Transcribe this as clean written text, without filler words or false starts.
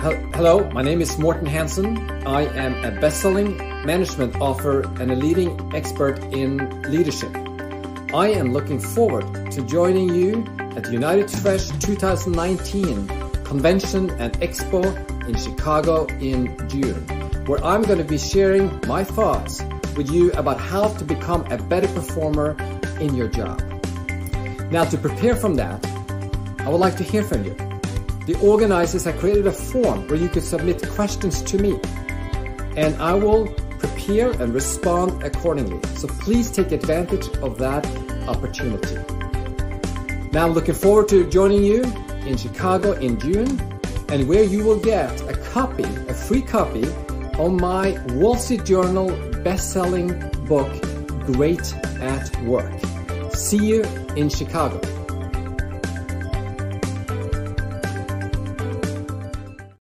Hello, my name is Morten Hansen. I am a best-selling management author and a leading expert in leadership. I am looking forward to joining you at the United Fresh 2019 Convention and Expo in Chicago in June, where I'm going to be sharing my thoughts with you about how to become a better performer in your job. Now, to prepare from that, I would like to hear from you. The organizers have created a form where you can submit questions to me, and I will prepare and respond accordingly. So please take advantage of that opportunity. Now I'm looking forward to joining you in Chicago in June, and where you will get a free copy on my Wall Street Journal best-selling book, Great at Work. See you in Chicago.